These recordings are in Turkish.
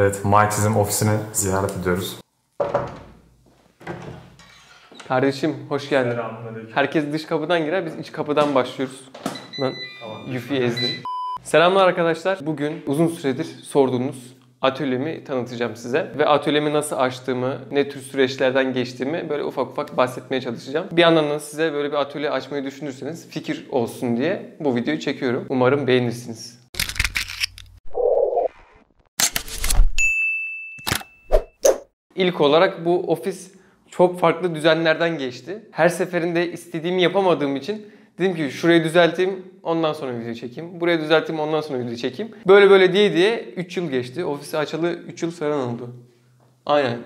Evet, My Çizim ofisini ziyaret ediyoruz. Kardeşim hoş geldin. Herkes dış kapıdan girer, biz iç kapıdan başlıyoruz. Lan Yufi ezdim. Selamlar arkadaşlar. Bugün uzun süredir sorduğunuz atölyemi tanıtacağım size. Ve atölyemi nasıl açtığımı, ne tür süreçlerden geçtiğimi böyle ufak ufak bahsetmeye çalışacağım. Bir yandan da size böyle bir atölye açmayı düşünürseniz fikir olsun diye bu videoyu çekiyorum. Umarım beğenirsiniz. İlk olarak bu ofis çok farklı düzenlerden geçti. Her seferinde istediğimi yapamadığım için dedim ki şurayı düzelteyim, ondan sonra video çekeyim. Burayı düzelteyim, ondan sonra video çekeyim. Böyle böyle diye 3 yıl geçti. Ofisi açalı 3 yıl falan oldu. Aynen.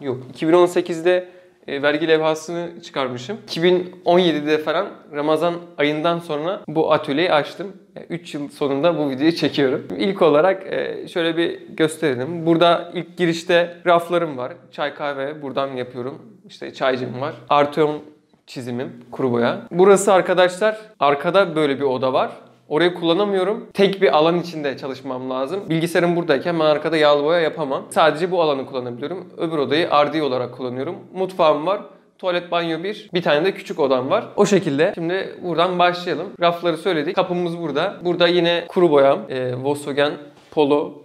Yok. 2018'de vergi levhasını çıkarmışım. 2017'de falan Ramazan ayından sonra bu atölyeyi açtım. 3 yıl sonunda bu videoyu çekiyorum. İlk olarak şöyle bir gösterelim. Burada ilk girişte raflarım var. Çay kahve buradan yapıyorum. İşte çaycım var. Artıyorum çizimim, kuru boya. Burası arkadaşlar, arkada böyle bir oda var. Orayı kullanamıyorum. Tek bir alan içinde çalışmam lazım. Bilgisayarım buradayken ben arkada yağlı boya yapamam. Sadece bu alanı kullanabiliyorum. Öbür odayı RD olarak kullanıyorum. Mutfağım var. Tuvalet, banyo bir tane de küçük odam var. O şekilde. Şimdi buradan başlayalım. Rafları söyledik. Kapımız burada. Burada yine kuru boyam. Volkswagen Polo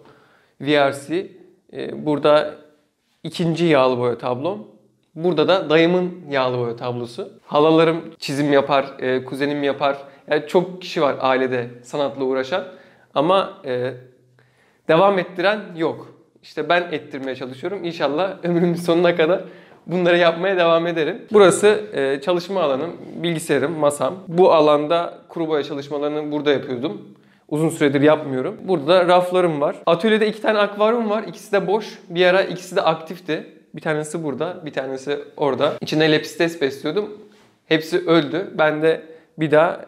VRC. Burada ikinci yağlı boya tablom. Burada da dayımın yağlı boya tablosu. Halalarım çizim yapar, kuzenim yapar. Yani çok kişi var ailede sanatla uğraşan ama devam ettiren yok. İşte ben ettirmeye çalışıyorum. İnşallah ömrümün sonuna kadar bunları yapmaya devam ederim. Burası çalışma alanım, bilgisayarım, masam. Bu alanda kuru boya çalışmalarını burada yapıyordum. Uzun süredir yapmıyorum. Burada da raflarım var. Atölyede 2 tane akvaryum var. İkisi de boş. Bir ara ikisi de aktifti. Bir tanesi burada, bir tanesi orada. İçine lepistes besliyordum. Hepsi öldü. Ben de bir daha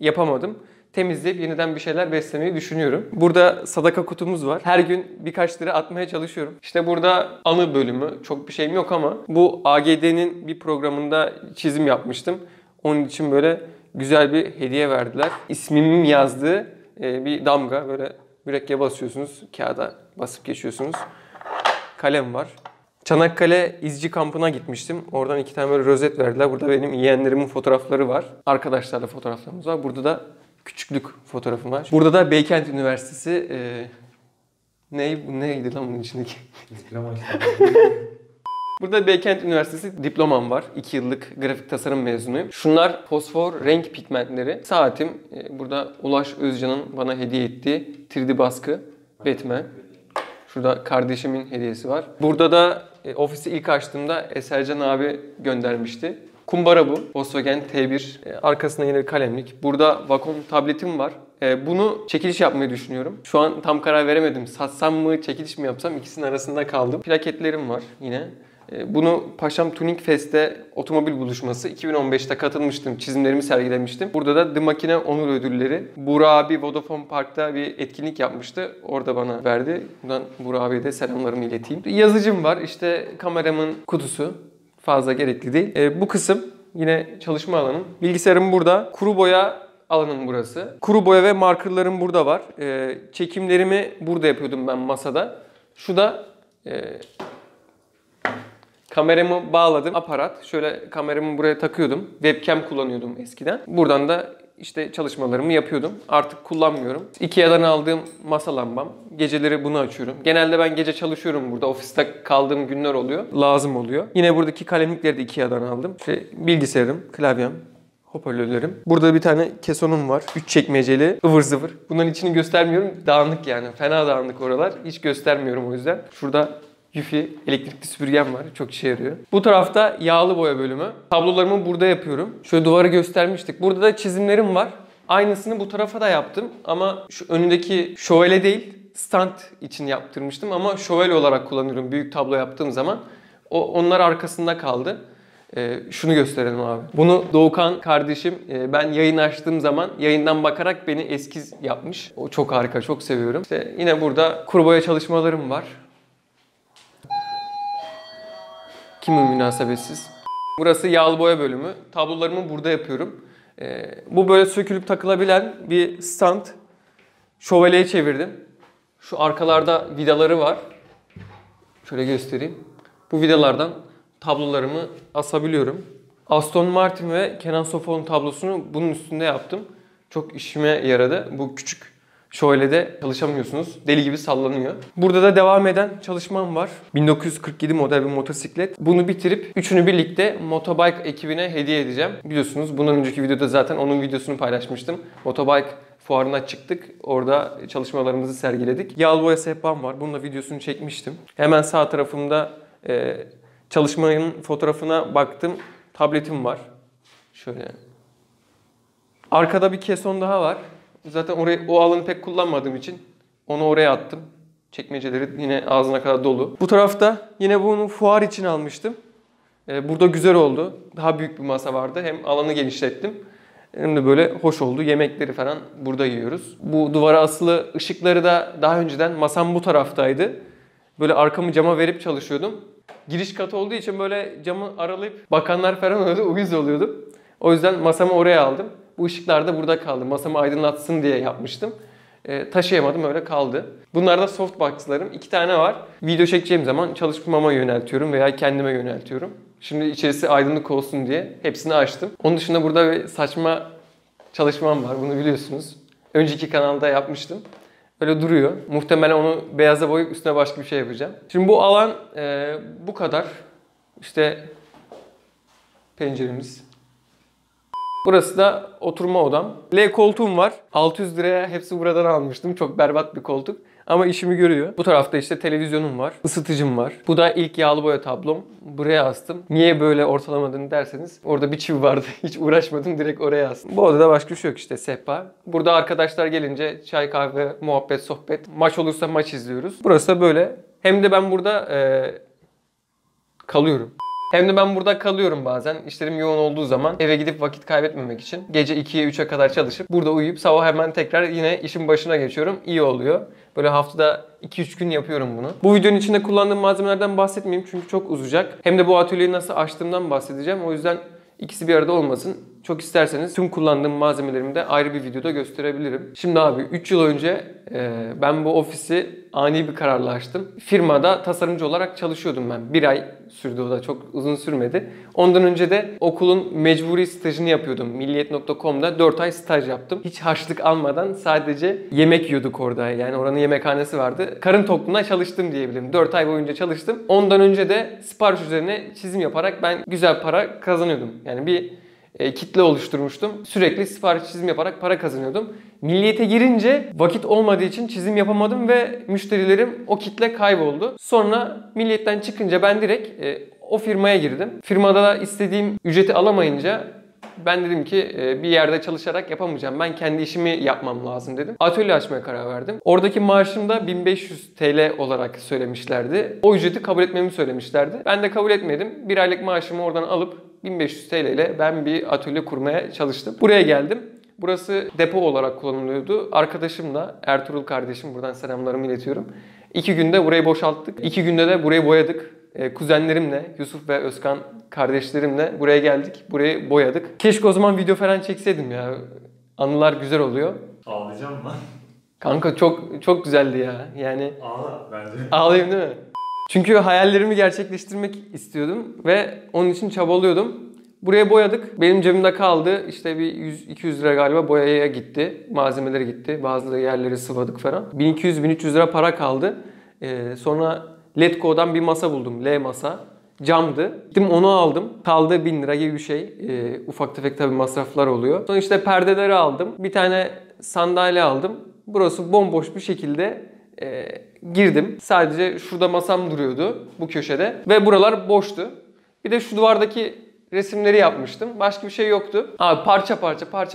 yapamadım. Temizleyip yeniden bir şeyler beslemeyi düşünüyorum. Burada sadaka kutumuz var. Her gün birkaç lira atmaya çalışıyorum. İşte burada anı bölümü. Çok bir şeyim yok ama bu AGD'nin bir programında çizim yapmıştım. Onun için böyle güzel bir hediye verdiler. İsmimin yazdığı bir damga. Böyle mürekkebe basıyorsunuz. Kağıda basıp geçiyorsunuz. Kalem var. Çanakkale izci kampına gitmiştim. Oradan 2 tane böyle rozet verdiler. Burada benim yeğenlerimin fotoğrafları var. Arkadaşlarla fotoğraflarımız var. Burada da küçüklük fotoğrafım var. Burada da Beykent Üniversitesi... Neydi lan bunun içindeki? Burada Beykent Üniversitesi diplomam var. 2 yıllık grafik tasarım mezunuyum. Şunlar fosfor renk pigmentleri. Saatim. Burada Ulaş Özcan'ın bana hediye ettiği 3D baskı. Batman. Şurada kardeşimin hediyesi var. Burada da ofisi ilk açtığımda Esercan abi göndermişti. Kumbara bu. Volkswagen T1. Arkasında yine bir kalemlik. Burada Wacom tabletim var. Bunu çekiliş yapmayı düşünüyorum. Şu an tam karar veremedim. Satsam mı, çekiliş mi yapsam, ikisinin arasında kaldım. Plaketlerim var yine. Bunu Paşam Tuning Fest'te otomobil buluşması 2015'te katılmıştım. Çizimlerimi sergilemiştim. Burada da The Machine Onur Ödülleri. Burak Abi Vodafone Park'ta bir etkinlik yapmıştı. Orada bana verdi. Buradan Burak Abi'ye de selamlarımı ileteyim. Yazıcım var. İşte kameramın kutusu. Fazla gerekli değil. Bu kısım yine çalışma alanım. Bilgisayarım burada. Kuru boya alanım burası. Kuru boya ve markerlarım burada var. Çekimlerimi burada yapıyordum ben masada. Şu da... Kameramı bağladım. Aparat. Şöyle kameramı buraya takıyordum. Webcam kullanıyordum eskiden. Buradan da işte çalışmalarımı yapıyordum. Artık kullanmıyorum. Ikea'dan aldığım masa lambam. Geceleri bunu açıyorum. Genelde ben gece çalışıyorum burada. Ofiste kaldığım günler oluyor. Lazım oluyor. Yine buradaki kalemlikleri de Ikea'dan aldım. İşte bilgisayarım, klavyem, hoparlörlerim. Burada bir tane kesonum var. 3 çekmeceli, ıvır zıvır. Bunların içini göstermiyorum. Dağınık yani. Fena dağınık oralar. Hiç göstermiyorum o yüzden. Şurada Yufi elektrikli süpürgem var. Çok işe yarıyor. Bu tarafta yağlı boya bölümü. Tablolarımı burada yapıyorum. Şöyle duvarı göstermiştik. Burada da çizimlerim var. Aynısını bu tarafa da yaptım ama şu önündeki şövalye değil, stand için yaptırmıştım ama şövalye olarak kullanıyorum büyük tablo yaptığım zaman. Onlar arkasında kaldı. Şunu gösterelim abi. Bunu Doğukan kardeşim ben yayın açtığım zaman yayından bakarak beni eskiz yapmış. O çok harika, çok seviyorum. İşte yine burada kuru boya çalışmalarım var. Kimi münasebetsiz. Burası yağlı boya bölümü. Tablolarımı burada yapıyorum. Bu böyle sökülüp takılabilen bir stand. Şövalyeye çevirdim. Şu arkalarda vidaları var. Şöyle göstereyim. Bu vidalardan tablolarımı asabiliyorum. Aston Martin ve Kenan Sofoğlu'nun tablosunu bunun üstünde yaptım. Çok işime yaradı. Bu küçük şöylede çalışamıyorsunuz. Deli gibi sallanıyor. Burada da devam eden çalışmam var. 1947 model bir motosiklet. Bunu bitirip üçünü birlikte Motobike ekibine hediye edeceğim. Biliyorsunuz bundan önceki videoda zaten onun videosunu paylaşmıştım. Motobike fuarına çıktık. Orada çalışmalarımızı sergiledik. Yağlı boya sehpam var. Bununla videosunu çekmiştim. Hemen sağ tarafımda çalışmanın fotoğrafına baktım. Tabletim var. Şöyle. Arkada bir keson daha var. Zaten orayı, o alanı pek kullanmadığım için onu oraya attım. Çekmeceleri yine ağzına kadar dolu. Bu tarafta yine bunu fuar için almıştım. Burada güzel oldu. Daha büyük bir masa vardı. Hem alanı genişlettim. Hem de böyle hoş oldu. Yemekleri falan burada yiyoruz. Bu duvara asılı ışıkları da daha önceden masam bu taraftaydı. Böyle arkamı cama verip çalışıyordum. Giriş katı olduğu için böyle camı aralayıp bakanlar falan oluyordu. Uyuz oluyordum. O yüzden masamı oraya aldım. Bu ışıklar da burada kaldı. Masamı aydınlatsın diye yapmıştım. Taşıyamadım, öyle kaldı. Bunlar da softboxlarım. 2 tane var. Video çekeceğim zaman çalışmama yöneltiyorum veya kendime yöneltiyorum. Şimdi içerisi aydınlık olsun diye hepsini açtım. Onun dışında burada bir saçma çalışmam var. Bunu biliyorsunuz. Önceki kanalda yapmıştım. Öyle duruyor. Muhtemelen onu beyaza boyayıp üstüne başka bir şey yapacağım. Şimdi bu alan bu kadar. İşte penceremiz. Burası da oturma odam. L koltuğum var. 600 liraya hepsi buradan almıştım. Çok berbat bir koltuk. Ama işimi görüyor. Bu tarafta işte televizyonum var. Isıtıcım var. Bu da ilk yağlı boya tablom. Buraya astım. Niye böyle ortalamadığını derseniz. Orada bir çivi vardı. Hiç uğraşmadım. Direkt oraya astım. Bu odada başka bir şey yok işte. Sehpa. Burada arkadaşlar gelince çay, kahve, muhabbet, sohbet. Maç olursa maç izliyoruz. Burası da böyle. Hem de ben burada kalıyorum. Hem de ben burada kalıyorum bazen. İşlerim yoğun olduğu zaman eve gidip vakit kaybetmemek için gece 2'ye 3'e kadar çalışıp burada uyuyup sabah hemen tekrar yine işin başına geçiyorum. İyi oluyor. Böyle haftada 2-3 gün yapıyorum bunu. Bu videonun içinde kullandığım malzemelerden bahsetmeyeyim çünkü çok uzayacak. Hem de bu atölyeyi nasıl açtığımdan bahsedeceğim. O yüzden ikisi bir arada olmasın. Çok isterseniz tüm kullandığım malzemelerimi de ayrı bir videoda gösterebilirim. Şimdi abi 3 yıl önce ben bu ofisi ani bir kararla açtım. Firmada tasarımcı olarak çalışıyordum ben. 1 ay sürdü, o da çok uzun sürmedi. Ondan önce de okulun mecburi stajını yapıyordum. Milliyet.com'da 4 ay staj yaptım. Hiç harçlık almadan sadece yemek yiyorduk orada. Yani oranın yemekhanesi vardı. Karın tokluğuna çalıştım diyebilirim. 4 ay boyunca çalıştım. Ondan önce de sipariş üzerine çizim yaparak ben güzel para kazanıyordum. Yani bir kitle oluşturmuştum. Sürekli sipariş çizim yaparak para kazanıyordum. Milliyete girince vakit olmadığı için çizim yapamadım ve müşterilerim, o kitle kayboldu. Sonra Milliyet'ten çıkınca ben direkt o firmaya girdim. Firmada da istediğim ücreti alamayınca ben dedim ki bir yerde çalışarak yapamayacağım. Ben kendi işimi yapmam lazım dedim. Atölye açmaya karar verdim. Oradaki maaşım da 1500 TL olarak söylemişlerdi. O ücreti kabul etmemi söylemişlerdi. Ben de kabul etmedim. Bir aylık maaşımı oradan alıp 1500 TL ile ben bir atölye kurmaya çalıştım. Buraya geldim. Burası depo olarak kullanılıyordu. Arkadaşımla, Ertuğrul kardeşim, buradan selamlarımı iletiyorum. 2 günde burayı boşalttık. 2 günde de burayı boyadık. Kuzenlerimle, Yusuf ve Özkan kardeşlerimle buraya geldik. Burayı boyadık. Keşke o zaman video falan çekseydim ya. Anılar güzel oluyor. Ağlayacağım lan. Kanka çok güzeldi ya. Yani ağla bence. Ağlayayım değil mi? Çünkü hayallerimi gerçekleştirmek istiyordum ve onun için çabalıyordum. Buraya boyadık. Benim cebimde kaldı. İşte bir 100-200 lira galiba boyaya gitti. Malzemelere gitti. Bazı yerleri sıvadık falan. 1200-1300 lira para kaldı. Sonra Letgo'dan bir masa buldum. L masa. Camdı. Gittim onu aldım. Kaldı 1000 lira gibi bir şey. Ufak tefek tabii masraflar oluyor. Sonra işte perdeleri aldım. Bir tane sandalye aldım. Burası bomboş bir şekilde girdim. Sadece şurada masam duruyordu bu köşede ve buralar boştu. Bir de şu duvardaki resimleri yapmıştım. Başka bir şey yoktu. Abi parça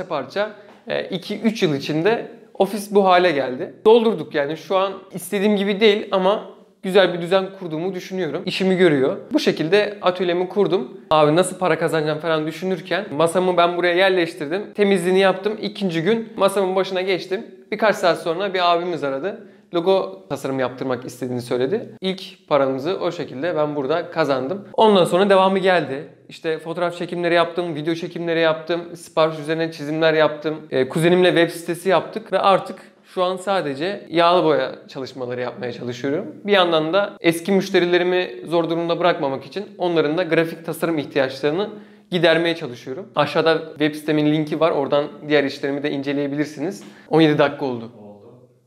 parça 2-3 yıl içinde ofis bu hale geldi. Doldurduk yani, şu an istediğim gibi değil ama güzel bir düzen kurduğumu düşünüyorum. İşimi görüyor. Bu şekilde atölyemi kurdum. Abi nasıl para kazanacağım falan düşünürken masamı ben buraya yerleştirdim. Temizliğini yaptım. 2. gün masamın başına geçtim. Birkaç saat sonra bir abimiz aradı. Logo tasarım yaptırmak istediğini söyledi. İlk paramızı o şekilde ben burada kazandım. Ondan sonra devamı geldi. İşte fotoğraf çekimleri yaptım, video çekimleri yaptım, sipariş üzerine çizimler yaptım. Kuzenimle web sitesi yaptık ve artık Şu an sadece yağlı boya çalışmaları yapmaya çalışıyorum. Bir yandan da eski müşterilerimi zor durumda bırakmamak için onların da grafik tasarım ihtiyaçlarını gidermeye çalışıyorum. Aşağıda web sitemin linki var. Oradan diğer işlerimi de inceleyebilirsiniz. 17 dakika oldu.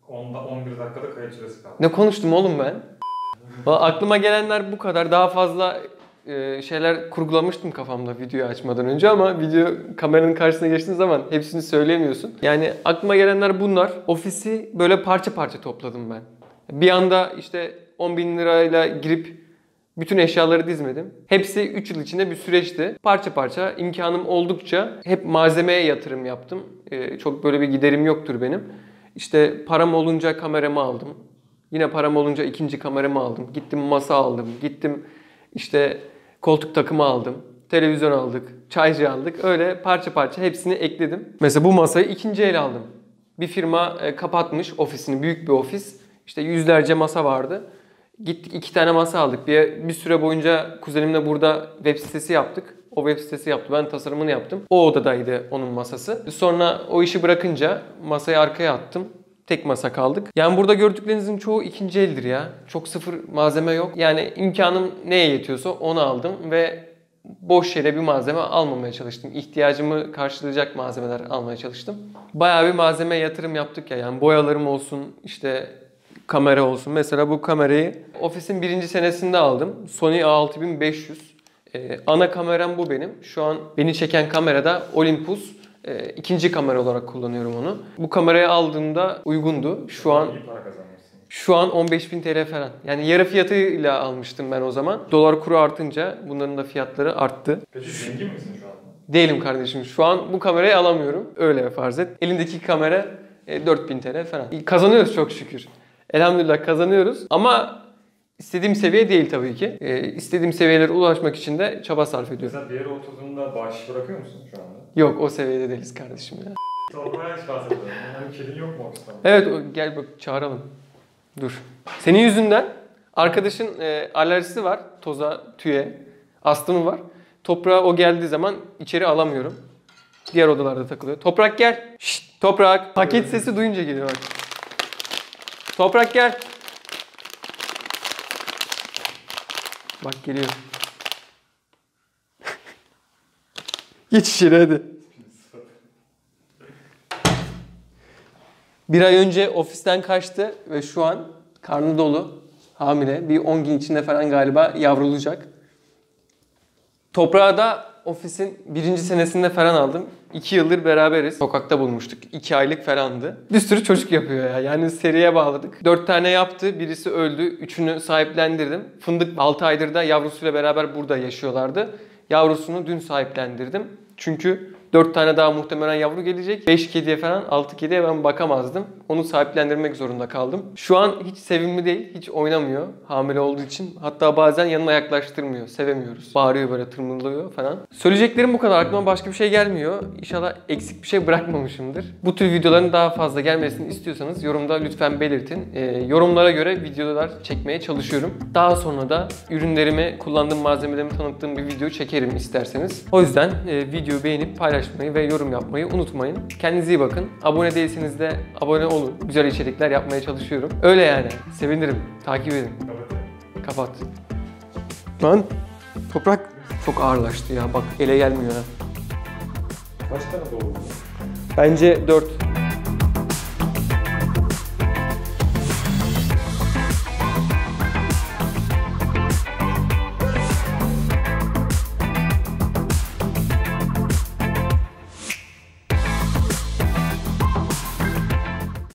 Oldu. 11 dakikada kayıt süresi kaldı. Ne konuştum oğlum ben? Aklıma gelenler bu kadar. Daha fazla şeyler kurgulamıştım kafamda videoyu açmadan önce ama video kameranın karşısına geçtiğin zaman hepsini söyleyemiyorsun. Yani aklıma gelenler bunlar. Ofisi böyle parça parça topladım ben. Bir anda işte 10.000 lirayla girip bütün eşyaları dizmedim. Hepsi 3 yıl içinde bir süreçti. Parça parça imkanım oldukça hep malzemeye yatırım yaptım. Çok böyle bir giderim yoktur benim. İşte param olunca kameramı aldım. Yine param olunca ikinci kameramı aldım. Gittim masa aldım. Gittim işte koltuk takımı aldım. Televizyon aldık. Çaycı aldık. Öyle parça parça hepsini ekledim. Mesela bu masayı ikinci el aldım. Bir firma kapatmış ofisini. Büyük bir ofis. İşte yüzlerce masa vardı. Gittik 2 tane masa aldık. Bir süre boyunca kuzenimle burada web sitesi yaptık. O web sitesi yaptı. Ben tasarımını yaptım. O odadaydı onun masası. Sonra o işi bırakınca masayı arkaya attım. Tek masa kaldık. Yani burada gördüklerinizin çoğu ikinci eldir ya. Çok sıfır malzeme yok. Yani imkanım neye yetiyorsa onu aldım ve boş yere bir malzeme almamaya çalıştım. İhtiyacımı karşılayacak malzemeler almaya çalıştım. Bayağı bir malzeme yatırım yaptık ya. Yani boyalarım olsun, işte kamera olsun. Mesela bu kamerayı ofisin 1. senesinde aldım. Sony A6500. Ana kameram bu benim. Şu an beni çeken kamerada Olympus. İkinci kamera olarak kullanıyorum onu. Bu kamerayı aldığımda uygundu. Şu an 15.000 TL falan. Yani yarı fiyatıyla almıştım ben o zaman. Dolar kuru artınca bunların da fiyatları arttı. Peki zengin misin şu an? Değilim kardeşim. Şu an bu kamerayı alamıyorum. Öyle farz et. Elimdeki kamera 4.000 TL falan. Kazanıyoruz çok şükür. Elhamdülillah kazanıyoruz. Ama İstediğim seviye değil tabii ki. İstediğim seviyelere ulaşmak için de çaba sarf ediyorum. Mesela bir yere oturduğunda bahşiş bırakıyor musun şu anda? Yok, o seviyede değiliz kardeşim ya. Toprağa hiç bahsediyorum. Hani kedin yok mu? Evet, gel bak çağıralım. Dur. Senin yüzünden arkadaşın alerjisi var. Toza, tüye, astımı var. Toprağa o geldiği zaman içeri alamıyorum. Diğer odalarda takılıyor. Toprak gel. Şşt, Toprak. Paket sesi duyunca geliyor bak. Toprak gel. Bak geliyor. Geç içeri hadi. Bir ay önce ofisten kaçtı ve şu an karnı dolu, hamile. Bir 10 gün içinde falan galiba yavrulacak. Toprağı da ofisin 1. senesinde falan aldım. 2 yıldır beraberiz. Sokakta bulmuştuk. 2 aylık falandı. Bir sürü çocuk yapıyor ya. Yani seriye bağladık. 4 tane yaptı. Birisi öldü. 3'ünü sahiplendirdim. Fındık 6 aydır da yavrusuyla beraber burada yaşıyorlardı. Yavrusunu dün sahiplendirdim. Çünkü 4 tane daha muhtemelen yavru gelecek. 5 kediye falan, 6 kediye ben bakamazdım. Onu sahiplendirmek zorunda kaldım. Şu an hiç sevimli değil. Hiç oynamıyor hamile olduğu için. Hatta bazen yanına yaklaştırmıyor. Sevemiyoruz. Bağırıyor böyle, tırmırlıyor falan. Söyleyeceklerim bu kadar. Aklıma başka bir şey gelmiyor. İnşallah eksik bir şey bırakmamışımdır. Bu tür videoların daha fazla gelmesini istiyorsanız yorumda lütfen belirtin. Yorumlara göre videolar çekmeye çalışıyorum. Daha sonra da ürünlerimi, kullandığım malzemelerimi tanıttığım bir video çekerim isterseniz. O yüzden videoyu beğenip paylaşın. Ve yorum yapmayı unutmayın. Kendinize iyi bakın. Abone değilseniz de abone olun. Güzel içerikler yapmaya çalışıyorum. Öyle yani. Sevinirim. Takip edin. Kapat. Lan Toprak çok ağırlaştı ya. Bak ele gelmiyor ha. Kaç tane doğru? Bence 4.